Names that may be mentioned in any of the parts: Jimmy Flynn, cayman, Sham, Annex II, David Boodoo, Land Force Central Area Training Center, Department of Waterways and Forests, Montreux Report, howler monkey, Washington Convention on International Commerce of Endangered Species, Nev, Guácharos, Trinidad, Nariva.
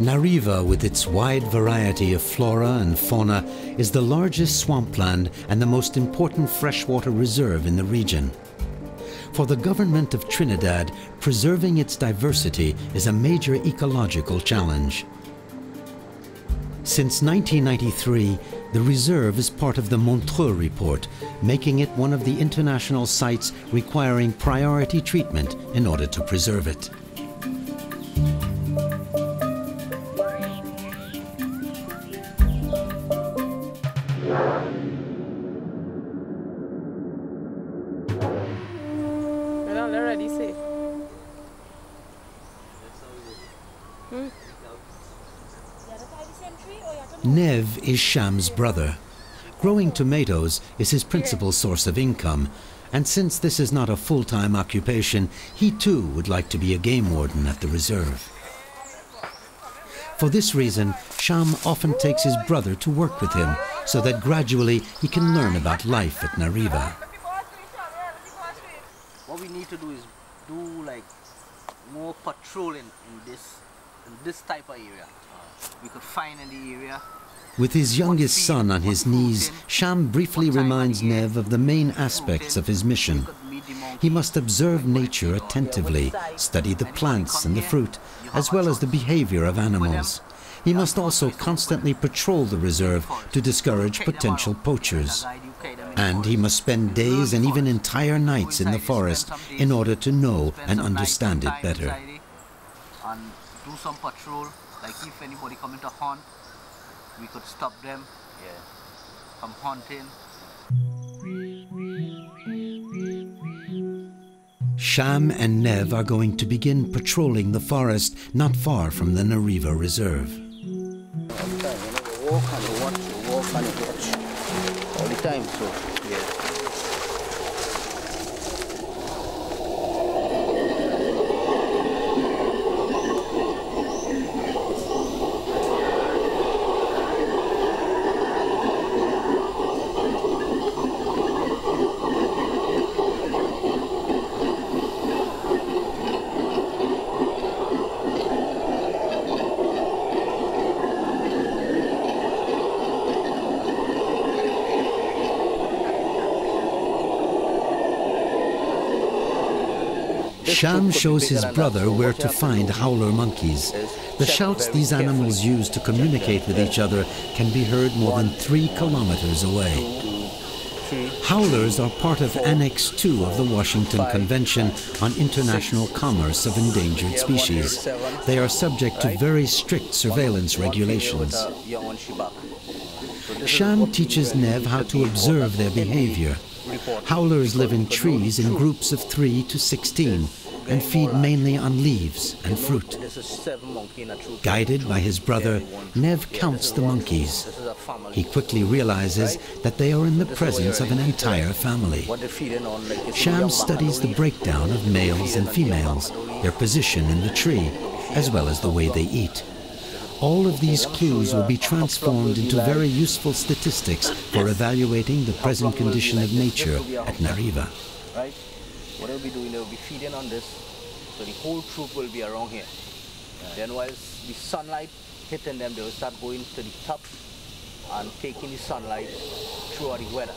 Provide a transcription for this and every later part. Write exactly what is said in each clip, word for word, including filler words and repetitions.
Nariva, with its wide variety of flora and fauna, is the largest swampland and the most important freshwater reserve in the region. For the government of Trinidad, preserving its diversity is a major ecological challenge. Since nineteen ninety-three, the reserve is part of the Montreux Report, making it one of the international sites requiring priority treatment in order to preserve it. Nev is Sham's brother. Growing tomatoes is his principal source of income, and since this is not a full-time occupation, he too would like to be a game warden at the reserve. For this reason, Sham often takes his brother to work with him, so that gradually he can learn about life at Nariva. What we need to do is do like more patrolling in this, in this type of area. We could find in the area. With his youngest son on his knees, Sham briefly reminds Nev of the main aspects of his mission. He must observe nature attentively, study the plants and the fruit, as well as the behavior of animals. He must also constantly patrol the reserve to discourage potential poachers. And he must spend days and even entire nights in the forest in order to know and understand it better. And do some patrol. Like if anybody come into hunt, we could stop them yeah. from hunting. Sham and Nev are going to begin patrolling the forest not far from the Nariva Reserve. All the time, you know, you walk and you watch, you walk and you watch. All the time, so, yeah. Sham shows his brother where to find howler monkeys. The shouts these animals use to communicate with each other can be heard more than three kilometers away. Howlers are part of Annex two of the Washington Convention on International Commerce of Endangered Species. They are subject to very strict surveillance regulations. Sham teaches Nev how to observe their behavior. Howlers live in trees in groups of three to sixteen and feed mainly on leaves and fruit. Guided by his brother, Nev counts the monkeys. He quickly realizes that they are in the presence of an entire family. Sham studies the breakdown of males and females, their position in the tree, as well as the way they eat. All of these clues will be transformed into very useful statistics for evaluating the present condition of nature at Nariva. Right? What they'll be doing, they'll be feeding on this, so the whole troop will be around here. Then whilst the sunlight hitting them, they'll start going to the top and taking the sunlight throughout the weather.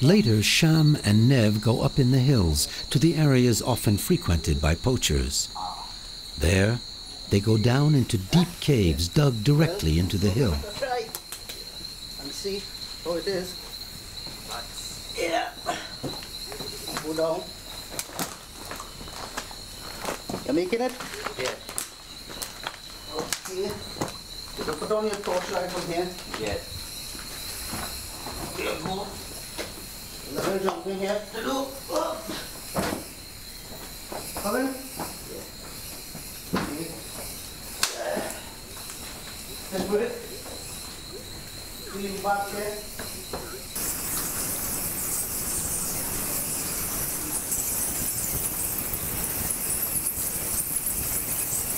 Later, Sham and Nev go up in the hills to the areas often frequented by poachers. There, they go down into deep caves dug directly into the hill. And see how it is. Yeah. Go down. You're making it? Yeah. Okay. Did you put on your torchlight from here? Yes. Yeah. Go. Another jump in here. Hello. Come in. Let's put it. Lean back here.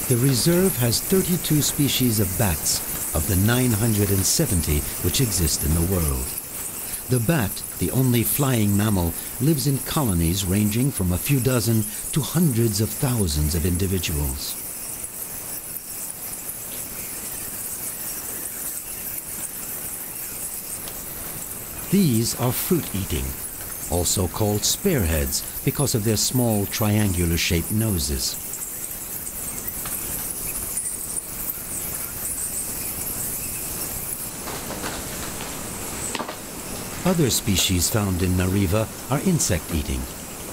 The reserve has thirty-two species of bats of the nine hundred seventy which exist in the world. The bat, the only flying mammal, lives in colonies ranging from a few dozen to hundreds of thousands of individuals. These are fruit-eating, also called spearheads because of their small triangular-shaped noses. Other species found in Nariva are insect-eating.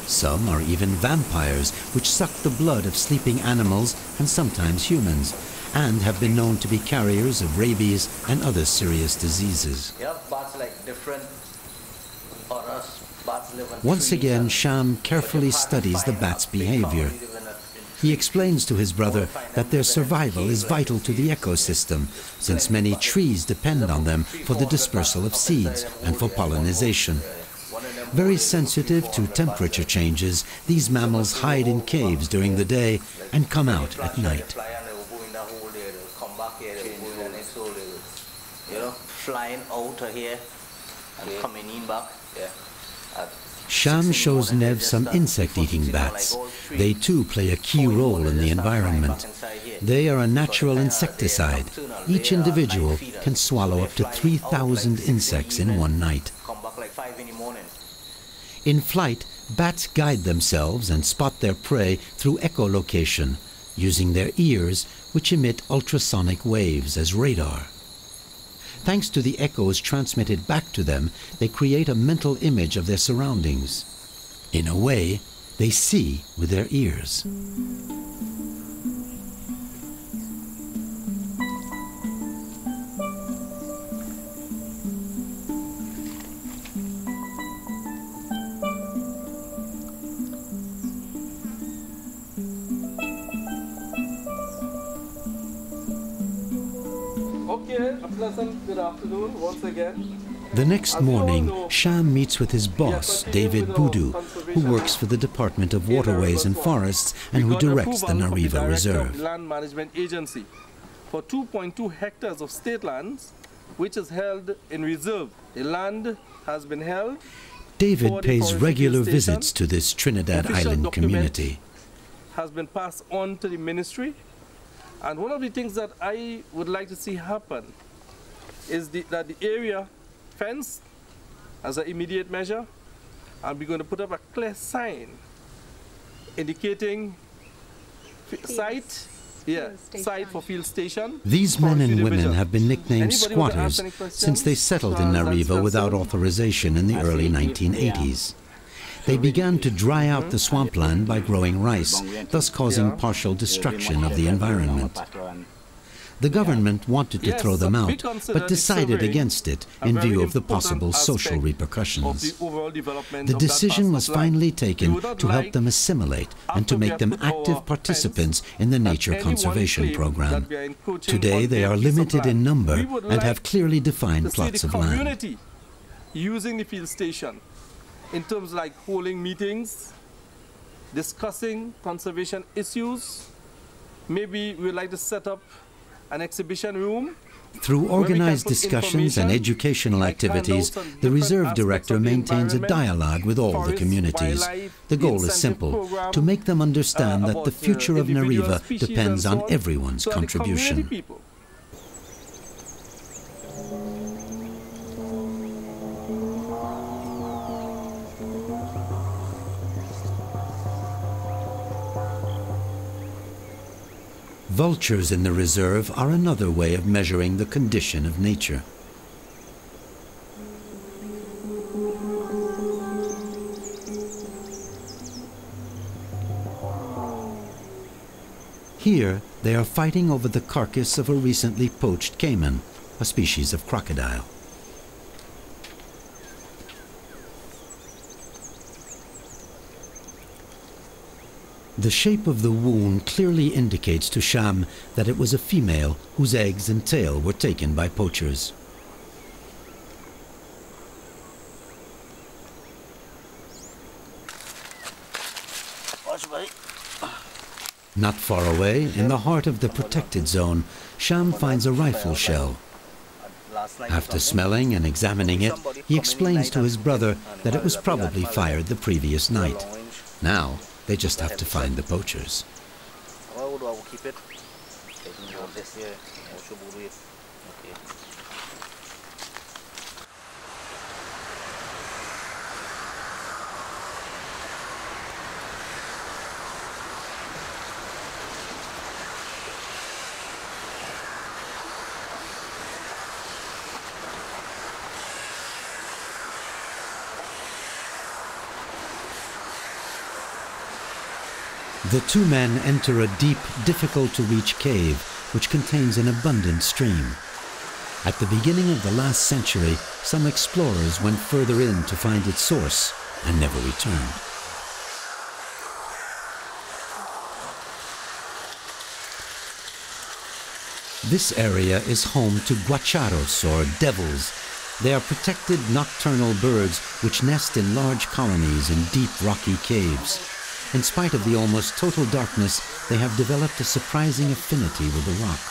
Some are even vampires, which suck the blood of sleeping animals and sometimes humans, and have been known to be carriers of rabies and other serious diseases. You have bats like different, or us, bats live on Once again, Sham carefully studies the bat's behavior. He explains to his brother that their survival is vital to the ecosystem, since many trees depend on them for the dispersal of seeds and for pollinization. Very sensitive to temperature changes, these mammals hide in caves during the day and come out at night. Flying out here and coming in back. Sham shows Nev some insect-eating bats. They too play a key role in the environment. They are a natural insecticide. Each individual can swallow up to three thousand insects in one night. In flight, bats guide themselves and spot their prey through echolocation, using their ears, which emit ultrasonic waves as radar. Thanks to the echoes transmitted back to them, they create a mental image of their surroundings. In a way, they see with their ears. The next morning, Sham meets with his boss, David Boodoo, who works for the Department of Waterways and Forests and who directs the Nariva Reserve. Land Management Agency for two point two hectares of state lands, which is held in reserve. The land has been held. David pays regular visits to this Trinidad island community. Has been passed on to the ministry, and one of the things that I would like to see happen is the, that the area fenced as an immediate measure, and we're going to put up a clear sign indicating fields. site, yeah, site for field station. These men and women have been nicknamed squatters since they settled in Nariva without authorization in the early nineteen eighties. They began to dry out the swampland by growing rice, thus causing partial destruction of the environment. The government wanted to throw them out, but decided against it in view of the possible social repercussions. The decision was finally taken to help them assimilate and to make them active participants in the nature conservation program. Today they are limited in number and have clearly defined plots of land. Using the field station in terms like holding meetings, discussing conservation issues, maybe we'd like to set up an exhibition room. Through organized discussions and educational activities, the reserve director maintains a dialogue with all the communities. The goal is simple, to make them understand that the future of Nariva depends on everyone's contribution. Vultures in the reserve are another way of measuring the condition of nature. Here, they are fighting over the carcass of a recently poached cayman, a species of crocodile. The shape of the wound clearly indicates to Sham that it was a female whose eggs and tail were taken by poachers. Not far away, in the heart of the protected zone, Sham finds a rifle shell. After smelling and examining it, he explains to his brother that it was probably fired the previous night. Now, they just have to find the poachers. The two men enter a deep, difficult-to-reach cave, which contains an abundant stream. At the beginning of the last century, some explorers went further in to find its source and never returned. This area is home to guácharos, or devils. They are protected nocturnal birds which nest in large colonies in deep, rocky caves. In spite of the almost total darkness, they have developed a surprising affinity with the rock.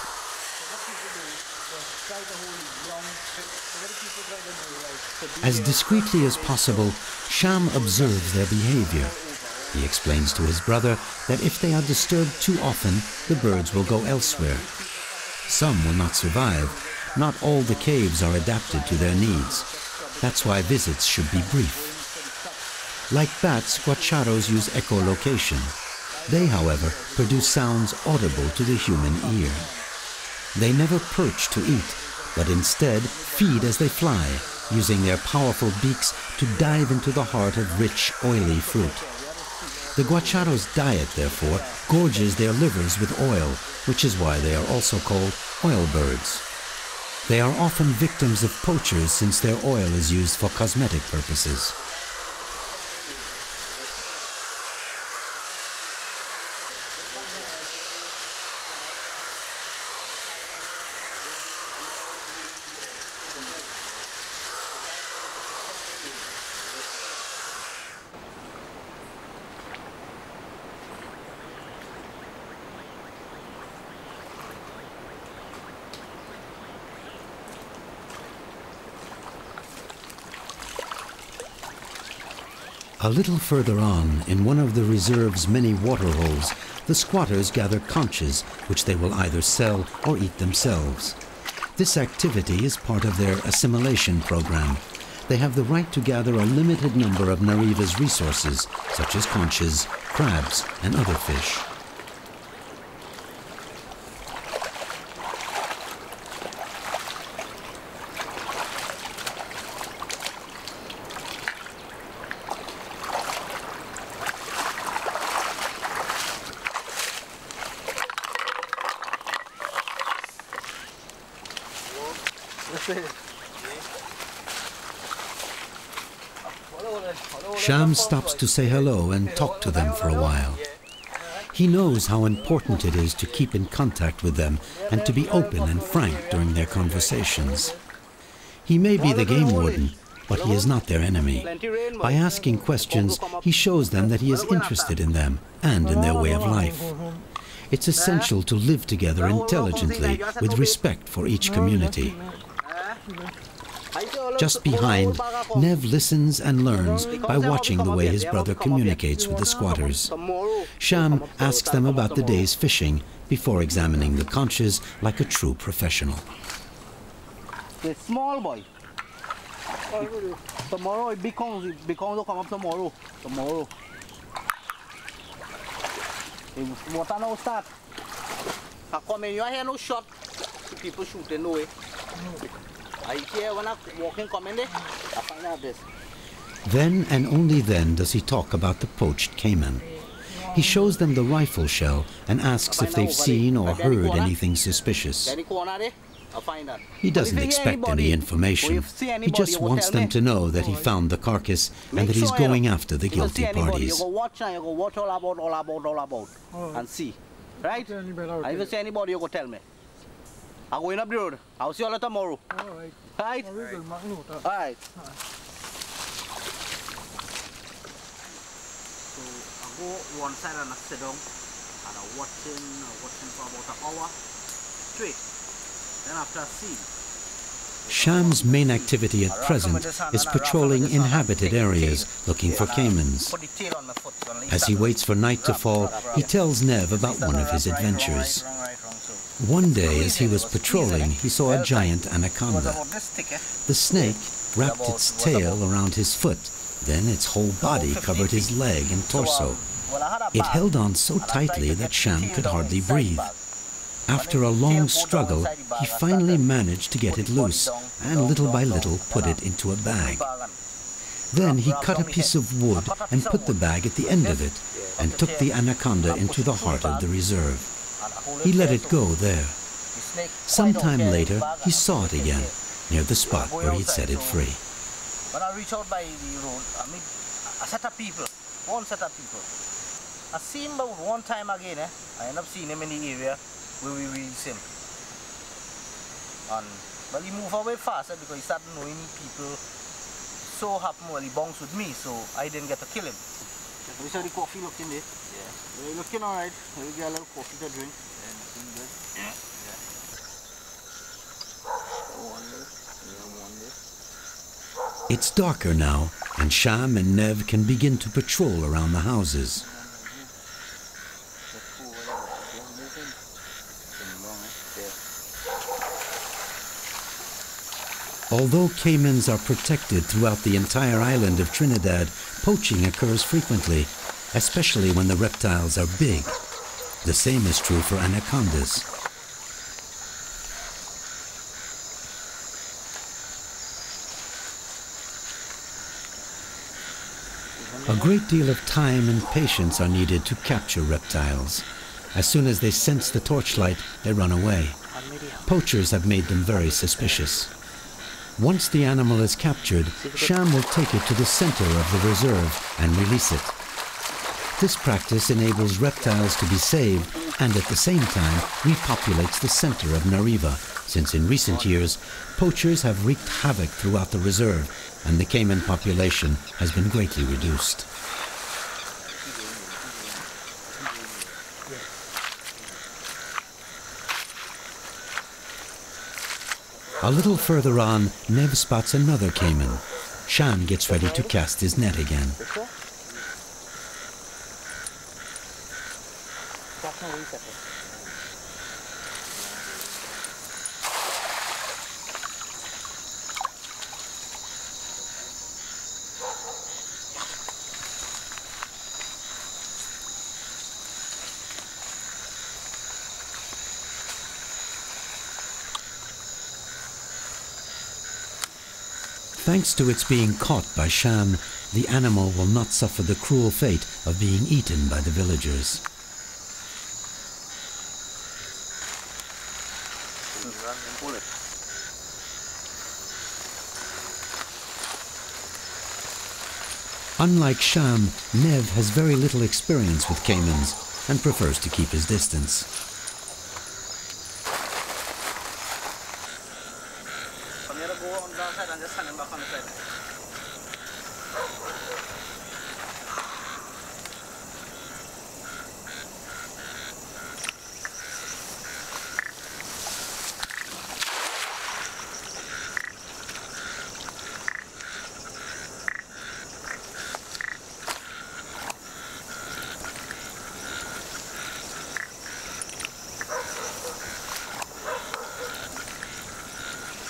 As discreetly as possible, Sham observes their behavior. He explains to his brother that if they are disturbed too often, the birds will go elsewhere. Some will not survive. Not all the caves are adapted to their needs. That's why visits should be brief. Like bats, guácharos use echolocation. They, however, produce sounds audible to the human ear. They never perch to eat, but instead feed as they fly, using their powerful beaks to dive into the heart of rich, oily fruit. The guácharos' diet, therefore, gorges their livers with oil, which is why they are also called oil birds. They are often victims of poachers since their oil is used for cosmetic purposes. A little further on, in one of the reserve's many waterholes, the squatters gather conches, which they will either sell or eat themselves. This activity is part of their assimilation program. They have the right to gather a limited number of Nariva's resources, such as conches, crabs, and other fish. Sham stops to say hello and talk to them for a while. He knows how important it is to keep in contact with them and to be open and frank during their conversations. He may be the game warden, but he is not their enemy. By asking questions, he shows them that he is interested in them and in their way of life. It's essential to live together intelligently, with respect for each community. Just behind, Nev listens and learns by watching the way his brother communicates with the squatters. Sham asks them about the day's fishing before examining the conches like a true professional. It's small boy. Tomorrow it becomes, it becomes to come up tomorrow. Tomorrow. It's water now start. I come in, you hear no shot. People shooting away. I hear when I'm walking, coming there, I find out this. Then and only then does he talk about the poached cayman. He shows them the rifle shell and asks if they've seen or heard anything suspicious. He doesn't expect any information. He just wants them to know that he found the carcass and that he's going after the guilty parties. You go watch and you go watch all about, all about, all about, and see. Right? If you see anybody, you go tell me. I'm going up the road. I'll see you all tomorrow. All right. Right? All right. All right. So I go one side and I sit down and I uh, watching uh, watching for about an hour straight. Then after seeing, Sham's main activity at present is patrolling inhabited areas looking for caymans. As he waits for night to fall, he tells Nev about one of his adventures. One day as he was patrolling, he saw a giant anaconda. The snake wrapped its tail around his foot, then its whole body covered his leg and torso. It held on so tightly that Sham could hardly breathe. After a long struggle, he finally managed to get it loose and little by little put it into a bag. Then he cut a piece of wood and put the bag at the end of it and took the anaconda into the heart of the reserve. He let it go there. Sometime later, he saw it again, near the spot where he'd set it free. When I reach out by the road, I meet a set of people, one set of people. I see him about one time again, eh? I end up seeing him in the area where we release him. And, well, he moved away faster because he started knowing people. So happened, well, he bounced with me, so I didn't get to kill him. We saw the coffee looking there. Yeah. We're looking all right. We get a little coffee to drink. Yeah, nothing good. Yeah. Yeah. One day. Yeah, one day. It's darker now, and Sham and Nev can begin to patrol around the houses. Although caymans are protected throughout the entire island of Trinidad, poaching occurs frequently, especially when the reptiles are big. The same is true for anacondas. A great deal of time and patience are needed to capture reptiles. As soon as they sense the torchlight, they run away. Poachers have made them very suspicious. Once the animal is captured, Sham will take it to the center of the reserve and release it. This practice enables reptiles to be saved and at the same time repopulates the center of Nariva, since in recent years, poachers have wreaked havoc throughout the reserve and the cayman population has been greatly reduced. A little further on, Nev spots another cayman. Sham gets ready to cast his net again. Thanks to its being caught by Sham, the animal will not suffer the cruel fate of being eaten by the villagers. Unlike Sham, Nev has very little experience with caymans and prefers to keep his distance.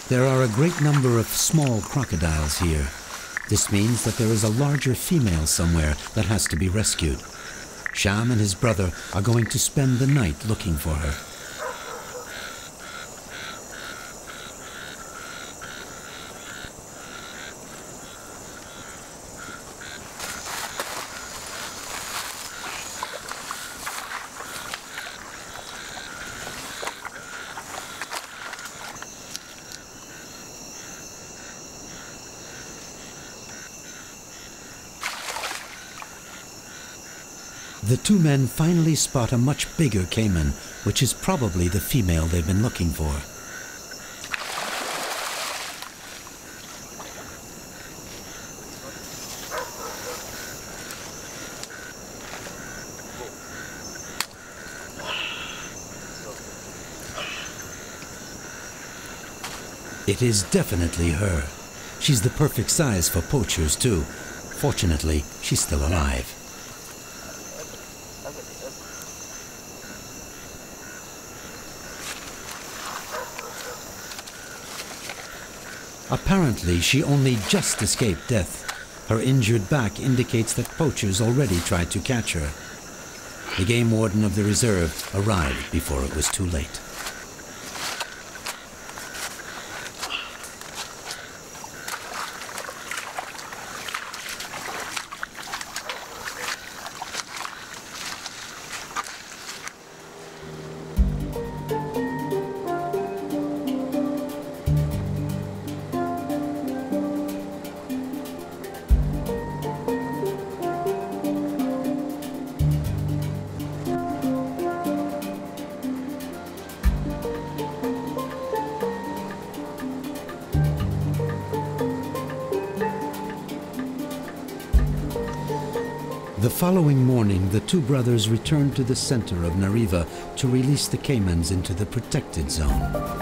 There are a great number of small crocodiles here. This means that there is a larger female somewhere that has to be rescued. Sham and his brother are going to spend the night looking for her. The two men finally spot a much bigger cayman, which is probably the female they've been looking for. It is definitely her. She's the perfect size for poachers, too. Fortunately, she's still alive. Apparently, she only just escaped death. Her injured back indicates that poachers already tried to catch her. The game warden of the reserve arrived before it was too late. The following morning, the two brothers returned to the center of Nariva to release the caymans into the protected zone.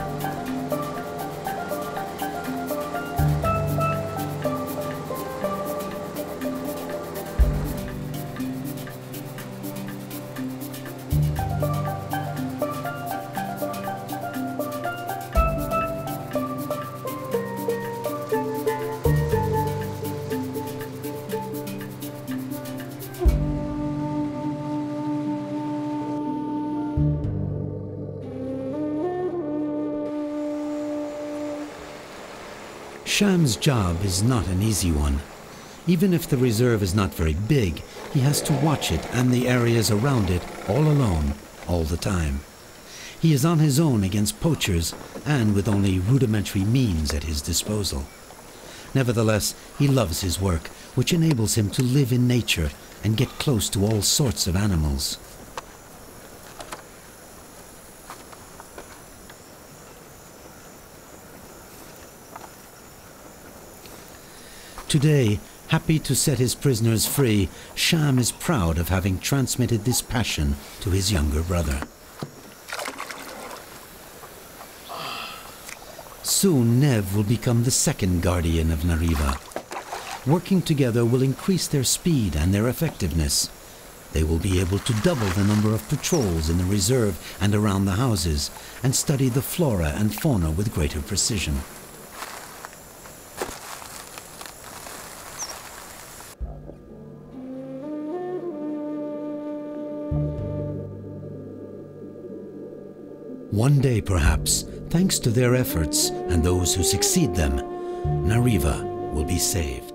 Sham's job is not an easy one. Even if the reserve is not very big, he has to watch it and the areas around it all alone, all the time. He is on his own against poachers and with only rudimentary means at his disposal. Nevertheless, he loves his work, which enables him to live in nature and get close to all sorts of animals. Today, happy to set his prisoners free, Sham is proud of having transmitted this passion to his younger brother. Soon, Nev will become the second guardian of Nariva. Working together will increase their speed and their effectiveness. They will be able to double the number of patrols in the reserve and around the houses, and study the flora and fauna with greater precision. One day, perhaps, thanks to their efforts and those who succeed them, Nariva will be saved.